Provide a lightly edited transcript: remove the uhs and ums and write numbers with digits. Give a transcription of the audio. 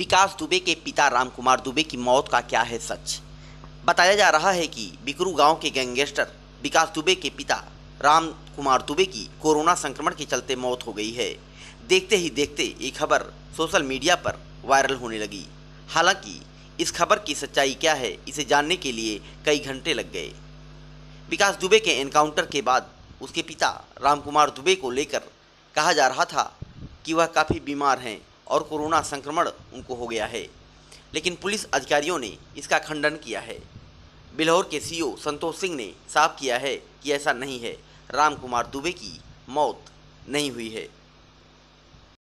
विकास दुबे के पिता राम कुमार दुबे की मौत का क्या है सच? बताया जा रहा है कि बिकरू गांव के गैंगस्टर विकास दुबे के पिता राम कुमार दुबे की कोरोना संक्रमण के चलते मौत हो गई है। देखते ही देखते ये खबर सोशल मीडिया पर वायरल होने लगी। हालांकि इस खबर की सच्चाई क्या है, इसे जानने के लिए कई घंटे लग गए। विकास दुबे के एनकाउंटर के बाद उसके पिता राम कुमार दुबे को लेकर कहा जा रहा था कि वह काफ़ी बीमार हैं और कोरोना संक्रमण उनको हो गया है, लेकिन पुलिस अधिकारियों ने इसका खंडन किया है। बिल्हौर के सीईओ संतोष सिंह ने साफ किया है कि ऐसा नहीं है, राम कुमार दुबे की मौत नहीं हुई है।